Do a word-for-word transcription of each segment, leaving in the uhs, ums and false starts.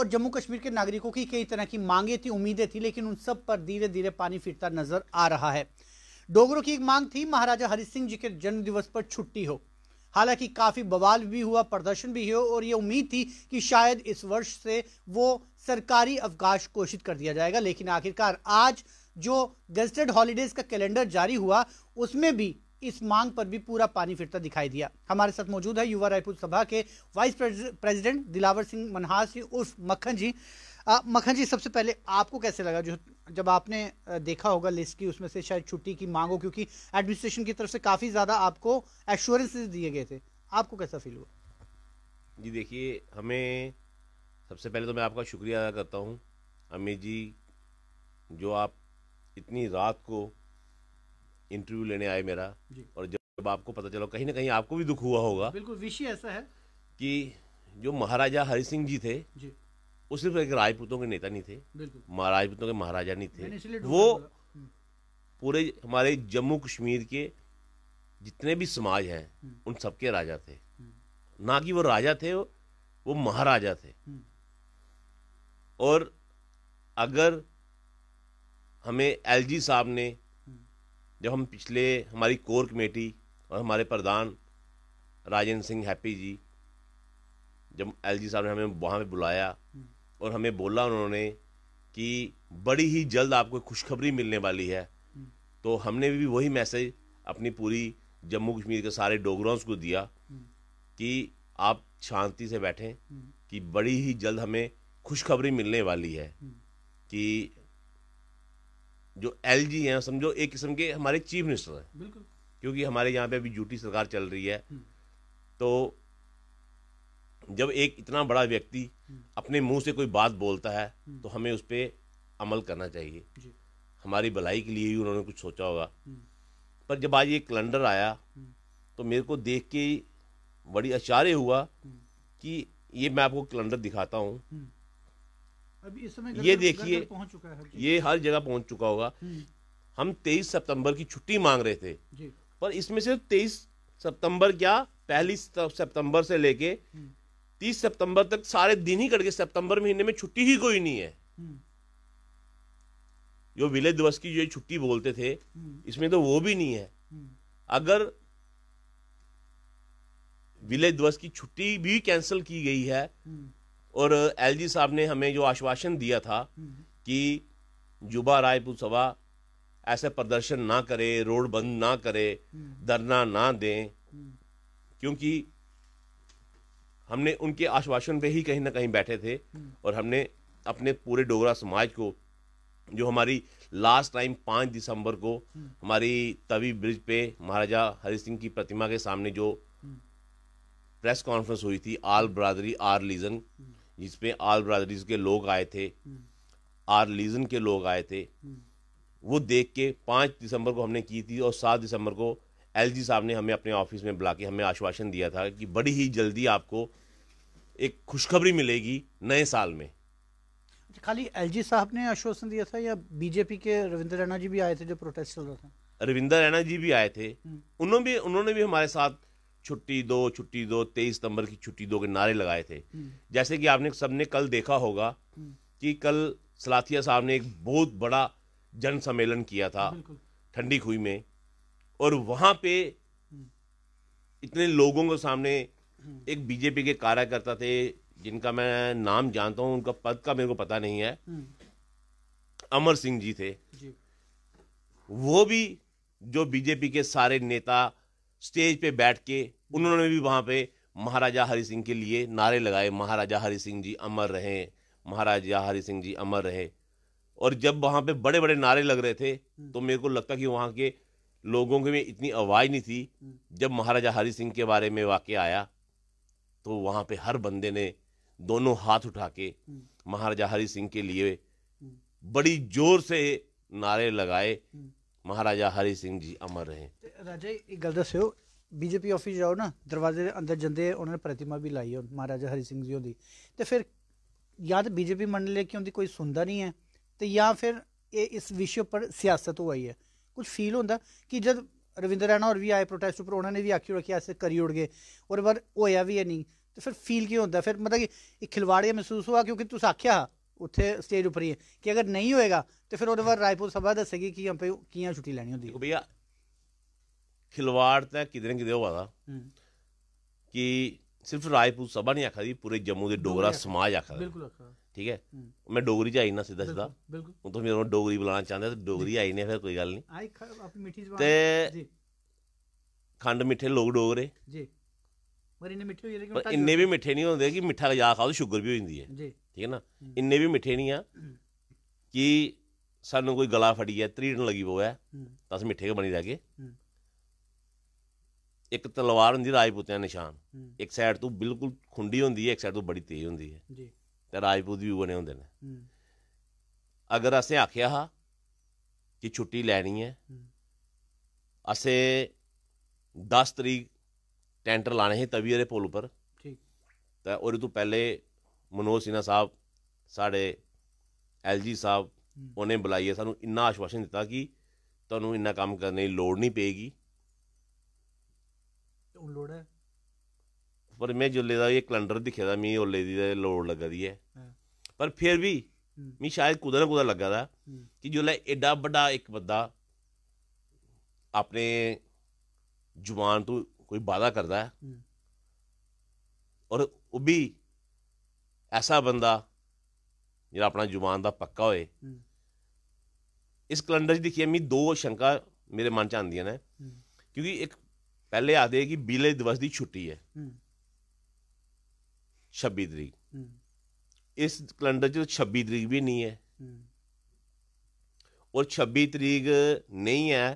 और जम्मू कश्मीर के नागरिकों की कई तरह की मांगें थी, उम्मीदें थी, लेकिन उन सब पर धीरे धीरे पानी फिरता नजर आ रहा है। डोगरों की एक मांग थी महाराजा हरि सिंह जी के जन्म दिवस पर छुट्टी हो। हालांकि काफी बवाल भी हुआ, प्रदर्शन भी हुआ और ये उम्मीद थी कि शायद इस वर्ष से वो सरकारी अवकाश घोषित कर दिया जाएगा, लेकिन आखिरकार आज जो गजटेड हॉलीडेज का कैलेंडर जारी हुआ उसमें भी इस मांग पर भी पूरा पानी फिरता दिखाई दिया। हमारे साथ मौजूद है युवा राजपूत सभा के वाइस प्रेसिडेंट दिलावर सिंह मनहास जी उर्फ मक्खन जी। आ, मक्खन जी, सबसे पहले आपको कैसे लगा जो जब आपने देखा होगा लिस्ट की, उसमें से शायद छुट्टी की मांगों, क्योंकि एडमिनिस्ट्रेशन की तरफ से काफ़ी ज़्यादा आपको एश्योरेंसेस दिए गए थे, आपको कैसा फील हुआ? जी देखिए, हमें सबसे पहले तो मैं आपका शुक्रिया अदा करता हूँ अमित जी, जो आप इतनी रात को इंटरव्यू लेने आए मेरा, और जब आपको पता चला कहीं ना कहीं आपको भी दुख हुआ होगा। बिल्कुल, विषय ऐसा है कि जो महाराजा हरि सिंह जी थे जी। वो सिर्फ एक राजपूतों के नेता नहीं थे, राजपूतों के महाराजा नहीं थे, वो पूरे हमारे जम्मू कश्मीर के जितने भी समाज हैं उन सबके राजा थे। ना कि वो राजा थे, वो महाराजा थे। और अगर हमें एलजी साहब ने, जब हम पिछले हमारी कोर कमेटी और हमारे प्रधान राजेंद्र सिंह हैप्पी जी, जब एलजी साहब ने हमें वहाँ पे बुलाया और हमें बोला उन्होंने कि बड़ी ही जल्द आपको खुशखबरी मिलने वाली है, तो हमने भी वही मैसेज अपनी पूरी जम्मू कश्मीर के सारे डोगरांस को दिया कि आप शांति से बैठें कि बड़ी ही जल्द हमें खुशखबरी मिलने वाली है। कि जो एलजी हैं, समझो एक किस्म के हमारे चीफ मिनिस्टर हैं। बिल्कुल, क्योंकि हमारे यहाँ पे अभी यूटी सरकार चल रही है, तो जब एक इतना बड़ा व्यक्ति अपने मुंह से कोई बात बोलता है तो हमें उस पर अमल करना चाहिए। हमारी भलाई के लिए ही उन्होंने कुछ सोचा होगा। पर जब आज ये कैलेंडर आया तो मेरे को देख के बड़ी आश्चर्य हुआ कि ये मैं आपको कैलेंडर दिखाता हूँ। अभी इस समय ये देखिए, ये हर जगह पहुंच चुका होगा। हम तेईस सितंबर की छुट्टी मांग रहे थे जी। पर इसमें सिर्फ तेईस सितंबर क्या, पहली सितंबर से लेके तीस सितंबर तक सारे दिन ही कट गए। सितंबर महीने में छुट्टी ही कोई नहीं है। जो विलय दिवस की जो छुट्टी बोलते थे, इसमें तो वो भी नहीं है। अगर विलय दिवस की छुट्टी भी कैंसिल की गई है, और एलजी साहब ने हमें जो आश्वासन दिया था कि युवा राजपूत सभा ऐसे प्रदर्शन ना करे, रोड बंद ना करे, धरना ना दें, क्योंकि हमने उनके आश्वासन पे ही कहीं ना कहीं बैठे थे। और हमने अपने पूरे डोगरा समाज को, जो हमारी लास्ट टाइम पाँच दिसंबर को हमारी तवी ब्रिज पे महाराजा हरि सिंह की प्रतिमा के सामने जो प्रेस कॉन्फ्रेंस हुई थी, आल ब्रादरी आर लीजन, जिसमें आल ब्रादरीज के लोग आए थे, आर लीजन के लोग आए थे, वो देख के पाँच दिसंबर को हमने की थी। और सात दिसंबर को एलजी साहब ने हमें अपने ऑफिस में बुला के हमें आश्वासन दिया था कि बड़ी ही जल्दी आपको एक खुशखबरी मिलेगी नए साल में। खाली एलजी साहब ने आश्वासन दिया था या बीजेपी के रविंद्र रैना जी भी आए थे जो प्रोटेस्ट चल रहा था? रविंद्र रैना जी भी आए थे, उन्होंने भी उन्होंने भी हमारे साथ छुट्टी दो, छुट्टी दो, तेईस सितंबर की छुट्टी दो के नारे लगाए थे। जैसे कि आपने सबने कल देखा होगा कि कल सलाथिया साहब ने एक बहुत बड़ा जन सम्मेलन किया था ठंडी खुई में, और वहाँ पे इतने लोगों के सामने एक बीजेपी के कार्यकर्ता थे, जिनका मैं नाम जानता हूँ, उनका पद का मेरे को पता नहीं है, अमर सिंह जी थे जी। वो भी जो बीजेपी के सारे नेता स्टेज पे बैठ के, उन्होंने भी वहाँ पे महाराजा हरि सिंह के लिए नारे लगाए, महाराजा हरि सिंह जी अमर रहे, महाराजा हरि सिंह जी अमर रहे। और जब वहाँ पे बड़े बड़े नारे लग रहे थे तो मेरे को लगता कि वहाँ के लोगों के में इतनी आवाज़ नहीं थी। जब महाराजा हरि सिंह के बारे में वाकया आया तो वहाँ पे हर बंदे ने दोनों हाथ उठा के महाराजा हरि सिंह के लिए बड़ी जोर से नारे लगाए, महाराजा हरि सिंह जी अमर रहे। राजा, एक गल दस्सो, बीजेपी ऑफिस जाओ ना, दरवाजे अंदर जंदे उन्होंने प्रतिमा भी लाई है महाराजा हरि सिंह जी दी, तो फिर या तो बीजेपी मंडले की उनकी कोई सुनता नहीं है, तो या फिर ये इस विषय पर सियासत हो आई है। कुछ फील होता कि जब रविंद्र रैना और भी आए प्रोटेस्ट उपर, उन्होंने भी आखिर रखी ऐसे करी उड़ गए, और बार होया भी है नहीं, तो फिर फील क्यों होता है? फिर मतलब कि खिलवाड़िया महसूस हुआ, क्योंकि तुस आख्या उत्थे स्टेज उपर ही कि अगर नहीं होएगा तो फिर ओह्दे बाद राजपूत सभा दस्सेगी कि भाई कियां छुट्टी लैनी होंदी। भैया खिलवाड़ तो किधर किधर होआ दा कि सिर्फ राजपूत सभा नहीं आखा दी, पूरे जम्मू के डोगरा समाज आखा दा। बिल्कुल आखा ठीक है। मैं डोगरी च आई ना सीधा सीधा, हूँ तुम मेरे डोगरी बुलाना चाहते तो डोगरी आई ने, फिर कोई गल नहीं। ते खंड मिठे लोग डोगरे पर इन्ने भी मिठे नहीं होंदे कि मिठा जा खाओ तो शुगर भी हो जाती है, ठीक है ना। इन्ने भी मिठे नहीं आ कि सानू कोई गला फटिया त्रीड़न लगी पवै तो अस मिठे गै बनी रह गए। एक तलवार होंदी राजपूतां दा निशान, एक साइड तो बिल्कुल खुंडी होंदी है, एक साइड तो बड़ी तेज होंदी है, ते राजपूत भी बने होंदे ने। अगर असें आखेआ हा कि छुट्टी लैनी है, असें दस तरीक टैंटर लाने हे तवी आह्ले पुल उपर, ते ओह्दे तो पैह्ले मनोज सिन्हा साहब साढ़े एल जी साहब उन्हें बुलाइयै सानू इन्ना आश्वासन दिता कि तुहानू इन्ना कम्म करने की लोड़ नहीं पेगी। पर मैं जोल्ले दा एह् कैलेंडर दिक्खे दा मिगी ओल्ले दी लोड़ लग्गा दी है, पर फिर भी मिगी शायद कुदै ना कुदै लग्गा दा कि जोल्लै एड्डा बड्डा इक बंदा अपने जुबान तो कोई वादा करदा है और ओह् भी ऐसा बंदा जेह्ड़ा अपना जुबान दा पक्का होए, इस कैलेंडर च दिक्खियै मिगी दो शंका मेरे मन च आंदियां ने। क्योंकि एक पहले आखदे कि बिले दिवस की छुट्टी है छब्बी तरीक, इस कैलेंडर च छब्बी तरीक भी नहीं है और छब्बी तरीक नहीं है।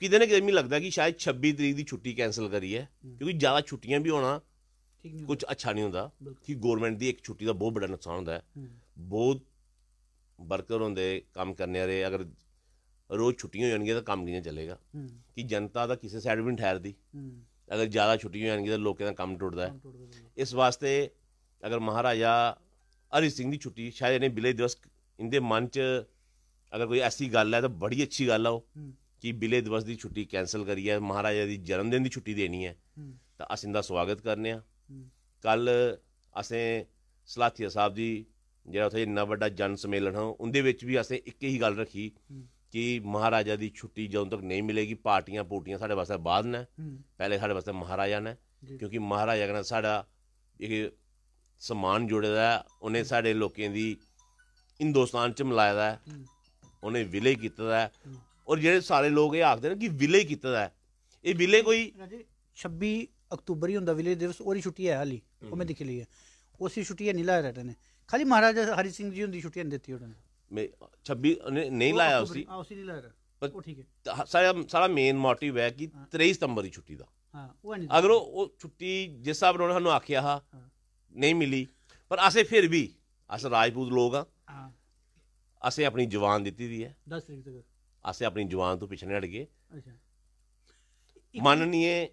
कितने कितने मिगी लगता कि शायद छब्बी तरीक की छुट्टी कैंसल करी है, क्योंकि ज़्यादा छुट्टियां भी होना कुछ अच्छा नहीं होता कि गौरमेंट की एक छुट्टी का बहुत बड़ा नुकसान होता है। बहुत वर्कर होंदे कम्म करने आह्ले, अगर रोज़ छुट्टियां हो जाएंगी तो कम्म कि'यां चलेगा कि जनता दा किसी साइड भी नहीं ठहरदी। अगर ज़्यादा छुट्टियां हो जाएंगी तो लोगों का कम्म टुटदा है। इस वास्ते अगर महाराजा हरि सिंह की छुट्टी शायद इन्हें विलय दिवस इंदे मन च अगर कोई ऐसी गल है तो बड़ी अच्छी गल है वो कि विलय दिवस की छुट्टी कैंसल करिए महाराजा की जन्मदिन की छुट्टी देनी है, तो अस इंदा स्वागत करने। कल असें सलाथिया साहब जी जेह्ड़ा उत्थे इन्ना बड्डा जन सम्मेलन हो उंदे विच भी असें इक ही गल रखी कि महाराजा की छुट्टी जदों तक नहीं मिलेगी, पार्टियां पूटियां साढ़े वास्ते बाद न, पहले साढ़े वास्ते महाराजा ने, क्योंकि महाराजा कन्नै साढ़ा इक सम्मान जुड़े दा है। उन्हें साढ़े लोकें दी हिंदुस्तान च मिलाए दा है, उन्हें विलय कीते दा है। और जेह्ड़े सारे लोग ये आखदे न कि विलय कीते दा है, एह् विलय कोई छब्बी अक्तूबर ही होंदा विलय दिवस, ओह्दी छुट्टी है हाली ओह् मैं दिक्खी लेई ऐ, उसी छुट्टी है नहीं लाया रहता ने, खाली महाराजा हरि सिंह जी उनकी छुट्टी नहीं देती उन्होंने छब्बी नहीं लाया उसी उसी नहीं लाया पर ठीक है। सारा सारा मेन मोटिव है कि तेई सितंबर की छुट्टी का, अगर वो छुट्टी जिस हिसाब ने उन्होंने आखिया हा नहीं मिली, पर असें फिर भी अस राजपूत लोग हाँ असें अपनी जवान दित्ती दी है, दस तरीक तक असें अपनी जवान तो पिछड़े हट गए। माननीय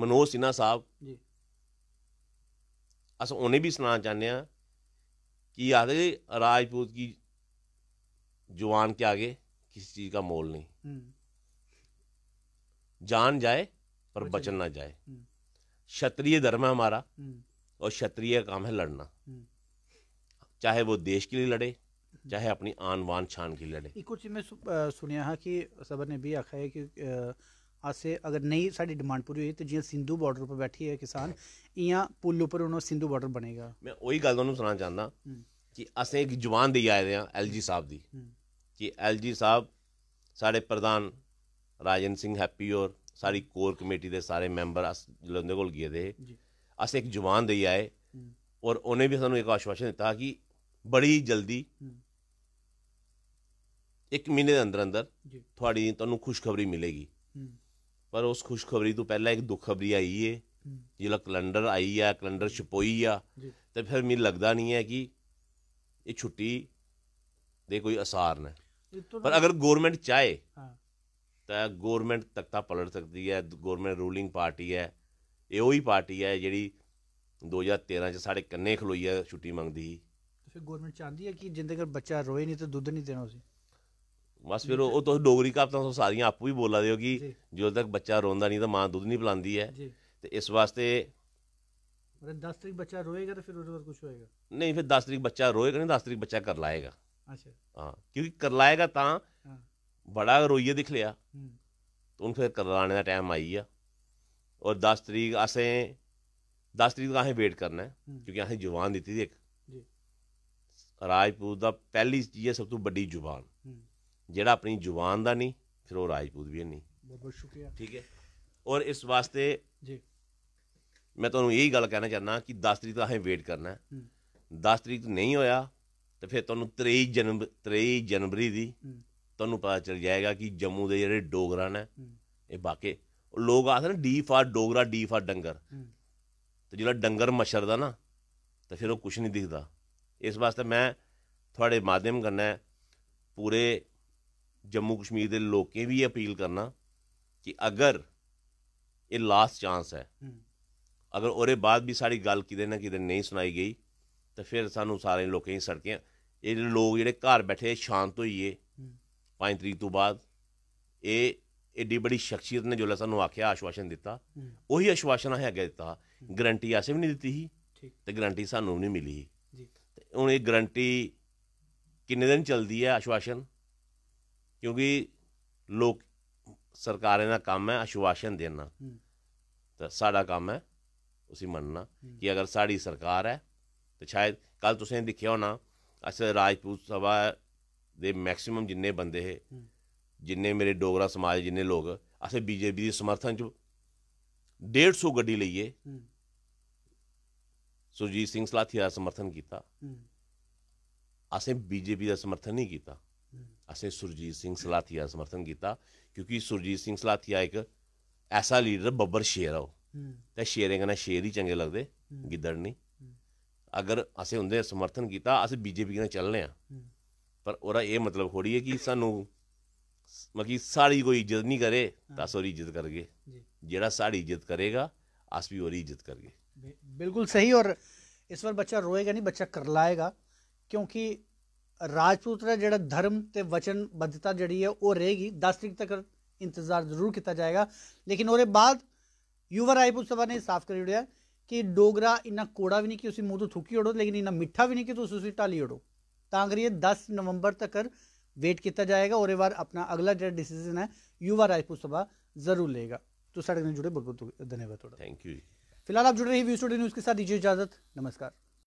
मनोज सिन्हा साहब अस उन्हें भी सनाना चाहते हैं कि आखदे राजपूत की जुबान के आगे किसी चीज़ का मोल नहीं, जान जाए पर बचन ना जाए। क्षत्रिय धर्म है हमारा और क्षत्रिय का काम है लड़ना, चाहे वो देश के लिए लड़े चाहे अपनी आन बान छान के लिए लड़े। एक चीज़ में सुनिया है कि सबर ने भी आखा है कि असें अगर नहीं साड़ी डिमांड पूरी हुई तो जियां सिंधु बॉर्डर पर बैठी है किसान इयां पुल उपर उन्होंने सिंधु बॉर्डर बनेगा। मैं वही गल तुहानूं सनाना चाहता कि असें एक जुबान देई आए हैं एल जी साहब की कि एल जी साहब साढ़े प्रधान राजेंद्र सिंह हैप्पी और सारी कोर कमेटी के सारे मैंबर अस जिसलै उंदे कोल गे दे हे असें एक जुबान देई आए और उन्हें भी सानूं एक आश्वासन दिता कि बड़ी जल्दी एक महीने के अंदर अंदर थोड़ी तुहानूं खुशखबरी मिलेगी। पर उस खुशखबरी तो पहले एक दुखखबरी आई है, जिसलै कैलेंडर आई है कैलेंडर छपोई आ तो फिर मिगी लगता नहीं है कि ये छुट्टी दे कोई आसार ने। पर अगर गौरमेंट चाहे तो गौरमेंट तख्ता पलट सकती है। गौरमेंट रूलिंग पार्टी है, ये वही पार्टी है जिहड़ी दो हज़ार तेरह साढ़े कन्ने खलोइयै छुट्टी मंगदी ही। फिर गौरमेंट चाहती है कि जिंदे घर बच्चा रोए नहीं तो दुद्ध नहीं देना उसी, बस फिर वो तुम डोगरी कहावतां तुस सारियां आपूं ही बोला दे हो कि जो तक बच्चा रोंदा नहीं तो मां दुद्ध नहीं पिलांदी है। तो इस वास्ते मतलब दस तरीक बच्चा रोएगा तो फिर उसके बाद कुछ होएगा नहीं, फिर दस तरीक बच्चा रोएगा नहीं, दस तरीक बच्चा करलाएगा। अच्छा हाँ, क्योंकि करलाएगा तां बड़ा रोइये दिख लिया तो उन फिर करलाने का टाइम आई है। और दस तरीक असें दस तरीक का असें वेट करना है क्योंकि असें जुबान दिती थी एक राजपूत का, पहली चीज़ है सब तो बड़ी जुबान, जेड़ा अपनी जुबान का नहीं फिर वो राजपूत भी है नहीं। बहुत बहुत शुक्रिया। ठीक है, और इस वास्ते मैं तुहानू यही गल कहना चाहना कि दस तरीक का असें वेट करना है, दस तरीक नहीं होया तो फिर तुहानू त्रेई जनवरी त्रेई जनवरी दी तुहानू पता चल जाएगा कि जम्मू के जिहड़े डोगरा ने ये वाकई लोग आखदे D for Dogra D for डंगर, तो जिहड़ा डंगर मच्छरदा ना तो फिर वो कुछ नहीं दिखदा। इस वास्ते मैं थोड़े माध्यम कन्नै पूरे जम्मू कश्मीर के लोकें भी अपील करना कि अगर ये लास्ट चांस है, अगर ओरे बाद भी सारी गल किधर ना किधर नहीं सुनाई गई तो फिर सानू सारे लोकें सड़कें ये लोग जिहड़े घर बैठे शांत होइए पाँच तरीक तो बाद, ये एड्डी बड़ी शख्सियत ने जिसलै सानू आख्या आश्वासन दिता उही आश्वासन असें अग्गें दिता, गरंटी असें भी नहीं दिती ही तो गरंटी सानू नहीं मिली ही। हूँ ये गरंटी किन्ने दिन चलती है आश्वासन, क्योंकि लोग सरकारें का काम है आश्वासन देना, तो साड़ा काम है उसी मनना कि अगर साड़ी सरकार है तो शायद कल तुसें दिखिया होना अस राजपूत सभा दे मैक्सिमम जिन्ने बंदे है जिन्ने मेरे डोगरा समाज जिन्ने लोग अस बीजेपी के समर्थन च डेढ़ सौ गड्डी लईए सुरजीत सिंह सलाथिया का समर्थन किया, असें बीजेपी का समर्थन नहीं किया, असें सुरजीत सिंह सलाथिया का समर्थन किया क्योंकि सुरजीत सिंह सलाथिया एक ऐसा लीडर बब्बर शेर आओ तो शेरें कन्नै शेर ही चंगे लगदे गिद्दड़ नहीं। अगर असें उंदे समर्थन किया अस बीजेपी कन्नै चलने आं, पर ओहदा यह मतलब थोड़ी है कि सानू मतलब कि साड़ी कोई इज्जत नहीं करे तो अस ओहदी इज्जत करगे, जिहड़ा साड़ी इज्जत करेगा अस भी ओहदी इज्जत करगे। बिल्कुल सही, और इस बार बच्चा रोएगा नहीं बच्चा करलाएगा क्योंकि राजपूत का जोड़ा धर्म तो वचनबद्धता जी है वह रहेगी। दस तरीक तक इंतजार जरूर किया जाएगा, लेकिन और बाद युवा राजपूत सभा ने साफ कर दिया कि डोगरा इन्ना कोड़ा भी नहीं कि उसी मुँह तो थूकी ओड़ो, लेकिन इन्ना मिठा भी नहीं कि तुम उसी ढाली ओड़ो। तो करिए दस नवंबर तक वेट किया जाएगा और बार अपना अगला जो डिसीजन है युवा राजपूत सभा जरूर लेगा। तो साढ़े जुड़े बहुत बहुत धन्यवाद, थोड़ा थैंक यू। फिलहाल आप जुड़े रहिए वी स्टूडियो न्यूज़ के साथ, दीजिए इजाज़त, नमस्कार।